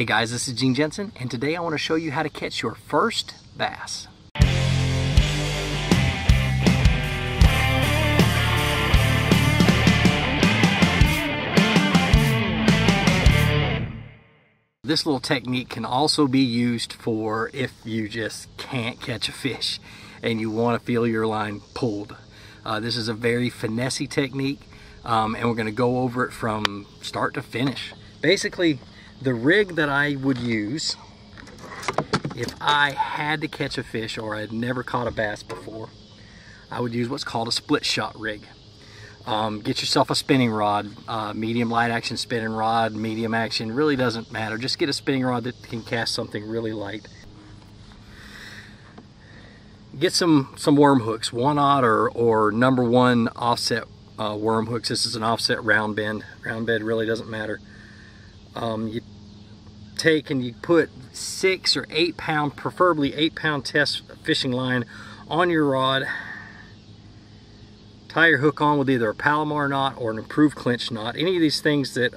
Hey guys, this is Gene Jensen, and today I want to show you how to catch your first bass. This little technique can also be used for if you just can't catch a fish and you want to feel your line pulled. This is a very finessey technique, and we're going to go over it from start to finish. Basically, the rig that I would use if I had to catch a fish or I had never caught a bass before, I would use what's called a split shot rig. Get yourself a spinning rod, medium light action spinning rod, medium action, really doesn't matter. Just get a spinning rod that can cast something really light. Get some worm hooks, 1/0 or #1 offset worm hooks. This is an offset round bend. Round bend really doesn't matter. You take and you put 6 or 8 pound, preferably 8 pound test fishing line on your rod. Tie your hook on with either a Palomar knot or an improved clinch knot. Any of these things that,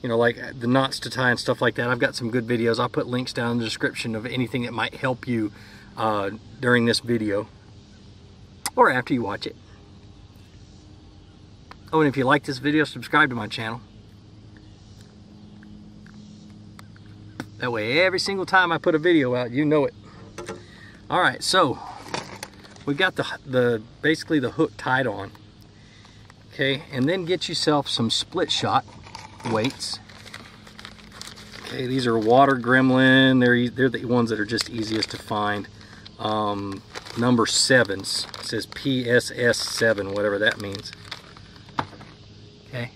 you know, like the knots to tie and stuff like that. I've got some good videos. I'll put links down in the description of anything that might help you during this video or after you watch it. Oh, and if you like this video, subscribe to my channel. That way, every single time I put a video out, you know it. All right, so we got basically the hook tied on. Okay, and then get yourself some split shot weights. Okay, these are water gremlin. They're the ones that are just easiest to find. Number 7s. It says PSS 7, whatever that means. Okay,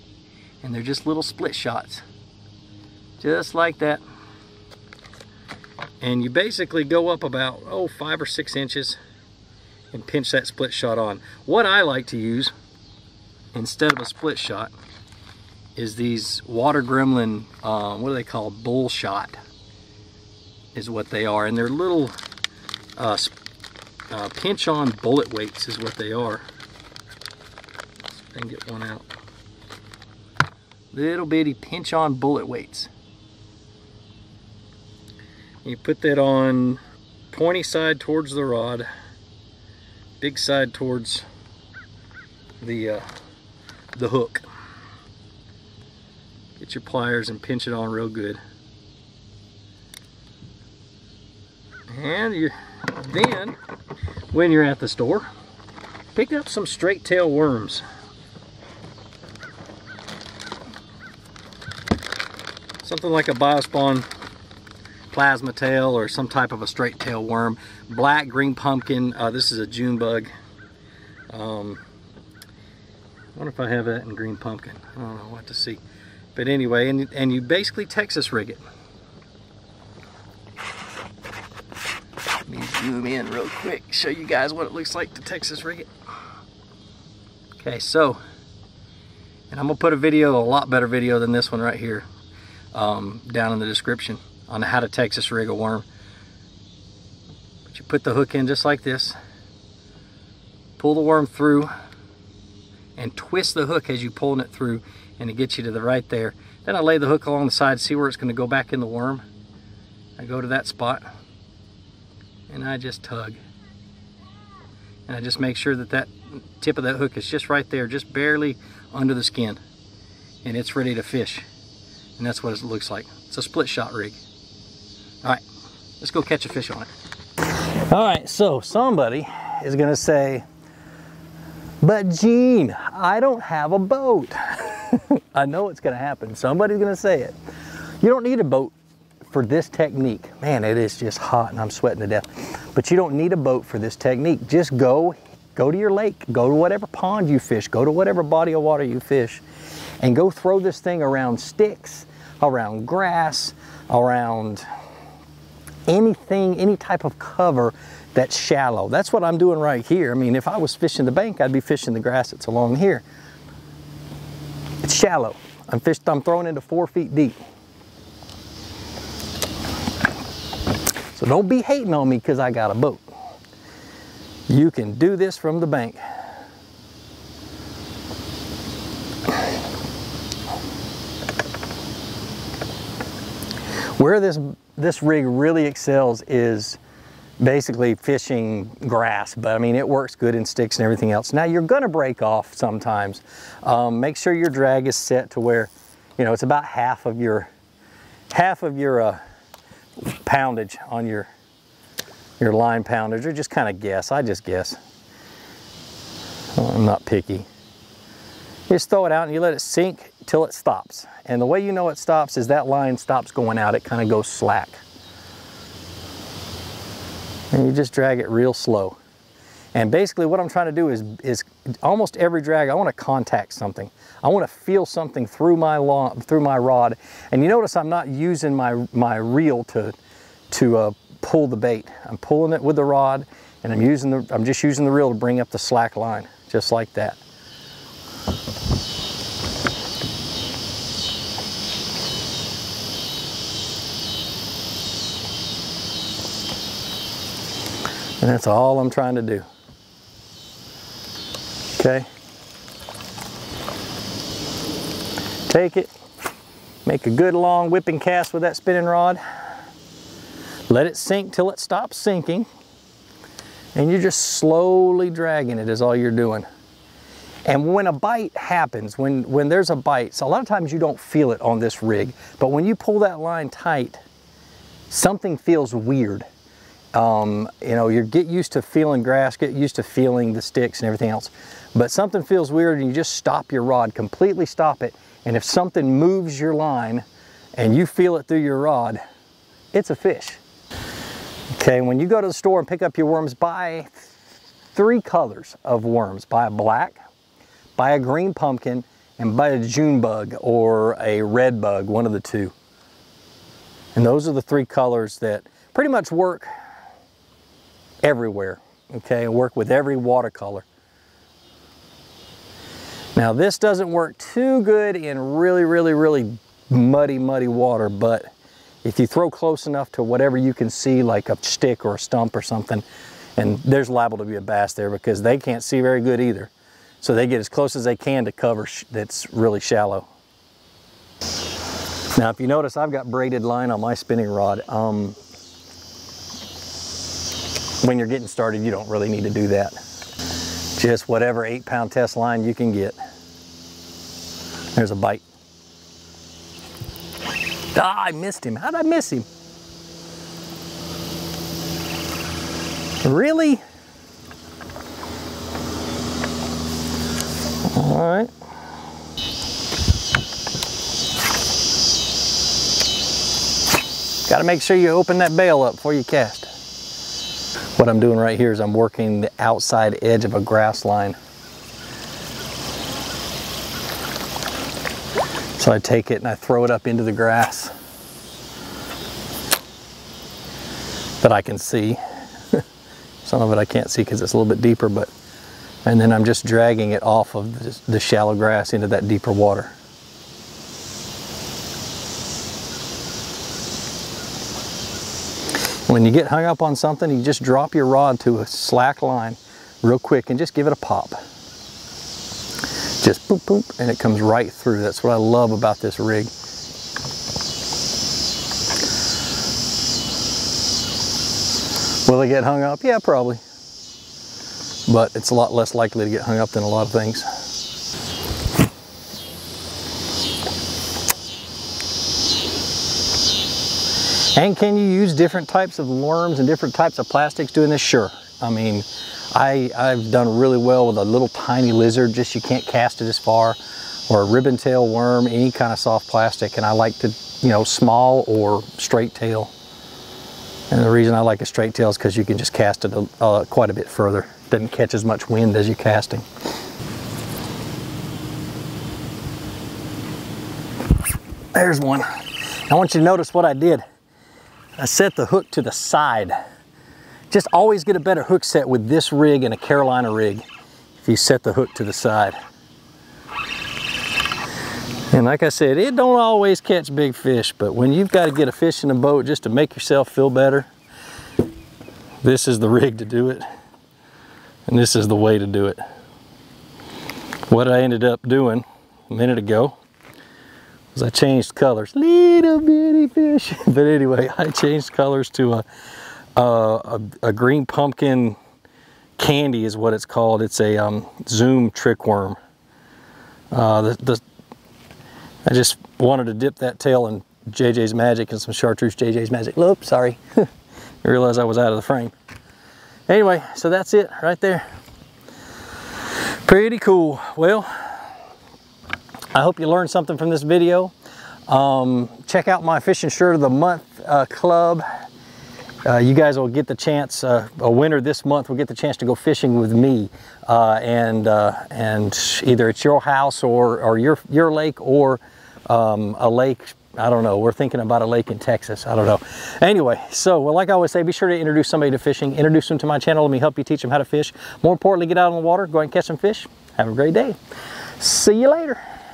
and they're just little split shots, just like that. And you basically go up about 5 or 6 inches and pinch that split shot on. What I like to use instead of a split shot is these water gremlin, what are they called? Bull shot is what they are, and they're little pinch on bullet weights is what they are. Let's see if I can get one out. Little bitty pinch on bullet weights. You put that on pointy side towards the rod, big side towards the hook. Get your pliers and pinch it on real good. And then, when you're at the store, pick up some straight tail worms. Something like a BioSpawn plasma tail or some type of a straight tail worm. Black, green pumpkin, this is a June bug. I wonder if I have that in green pumpkin. I don't know, what to see. But anyway, and you basically Texas rig it. Let me zoom in real quick, show you guys what it looks like to Texas rig it. Okay, so, and I'm gonna put a lot better video than this one right here, down in the description, on how to Texas rig a worm. But you put the hook in just like this, pull the worm through, and twist the hook as you pull it through, and it gets you to the right there. Then I lay the hook along the side, see where it's going to go back in the worm. I go to that spot, and I just tug. And I just make sure that that tip of that hook is just right there, just barely under the skin. And it's ready to fish. And that's what it looks like. It's a split shot rig. All right, let's go catch a fish on it. All right, so somebody is gonna say, but Gene, I don't have a boat. I know it's gonna happen. Somebody's gonna say it. You don't need a boat for this technique. Man, it is just hot and I'm sweating to death. But you don't need a boat for this technique. Just go to your lake, go to whatever pond you fish, go to whatever body of water you fish, and go throw this thing around sticks, around grass, around anything, any type of cover that's shallow. That's what I'm doing right here. I mean, if I was fishing the bank, I'd be fishing the grass that's along here. It's shallow. I'm throwing into 4 feet deep. So don't be hating on me because I got a boat. You can do this from the bank. Where this rig really excels is basically fishing grass, but I mean it works good in sticks and everything else. Now you're gonna break off sometimes. Make sure your drag is set to where, you know, it's about half of your poundage on your line poundage, or just kind of guess. I just guess. I'm not picky. You just throw it out and you let it sink till it stops. And the way you know it stops is that line stops going out. It kind of goes slack. And you just drag it real slow. And basically what I'm trying to do is almost every drag, I want to contact something. I want to feel something through my rod. And you notice I'm not using my reel to pull the bait. I'm pulling it with the rod, and I'm just using the reel to bring up the slack line, just like that. And that's all I'm trying to do. Okay. Take it, make a good long whipping cast with that spinning rod. Let it sink till it stops sinking. And you're just slowly dragging it is all you're doing. And when a bite happens, when there's a bite, so a lot of times you don't feel it on this rig, but when you pull that line tight, something feels weird. You know, you get used to feeling grass, get used to feeling the sticks and everything else, but something feels weird and you just stop your rod, completely stop it. And if something moves your line and you feel it through your rod, it's a fish. Okay, when you go to the store and pick up your worms, buy 3 colors of worms. Buy a black, buy a green pumpkin, and buy a June bug or a red bug, one of the two. And those are the 3 colors that pretty much work everywhere, okay? Work with every watercolor. Now this doesn't work too good in really, really, really muddy water, but if you throw close enough to whatever you can see, like a stick or a stump or something, and there's liable to be a bass there because they can't see very good either. So they get as close as they can to cover that's really shallow. Now if you notice, I've got braided line on my spinning rod. When you're getting started, you don't really need to do that. Just whatever 8-pound test line you can get. There's a bite. Ah, I missed him. How did I miss him? Really? All right. Got to make sure you open that bail up before you cast. What I'm doing right here is I'm working the outside edge of a grass line. So I take it and I throw it up into the grass that I can see. Some of it I can't see because it's a little bit deeper, but, and then I'm just dragging it off of the shallow grass into that deeper water. When you get hung up on something, you just drop your rod to a slack line real quick and just give it a pop. Just boop, boop, and it comes right through. That's what I love about this rig. Will it get hung up? Yeah, probably. But it's a lot less likely to get hung up than a lot of things. And can you use different types of worms and different types of plastics doing this? Sure. I mean, I've done really well with a little tiny lizard, just you can't cast it as far, or a ribbon tail worm, any kind of soft plastic. And I like to, you know, small or straight tail. And the reason I like a straight tail is because you can just cast it quite a bit further. Doesn't catch as much wind as you're casting. There's one. I want you to notice what I did. I set the hook to the side. Just always get a better hook set with this rig and a Carolina rig if you set the hook to the side. And like I said, it don't always catch big fish, but when you've got to get a fish in a boat just to make yourself feel better, this is the rig to do it. And this is the way to do it. What I ended up doing a minute ago 'Cause I changed colors, little bitty fish. But anyway, I changed colors to a green pumpkin candy is what it's called. It's a zoom trick worm. I just wanted to dip that tail in JJ's Magic and some chartreuse JJ's Magic. Oops, sorry. I realized I was out of the frame. Anyway, so that's it right there. Pretty cool. Well, I hope you learned something from this video. Check out my Fishing Shirt of the Month club. You guys will get the chance, a winner this month will get the chance to go fishing with me. And either it's your house or your lake or a lake, I don't know, we're thinking about a lake in Texas, I don't know. Anyway, so well, like I always say, be sure to introduce somebody to fishing, introduce them to my channel, let me help you teach them how to fish. More importantly, get out on the water, go ahead and catch some fish. Have a great day. See you later.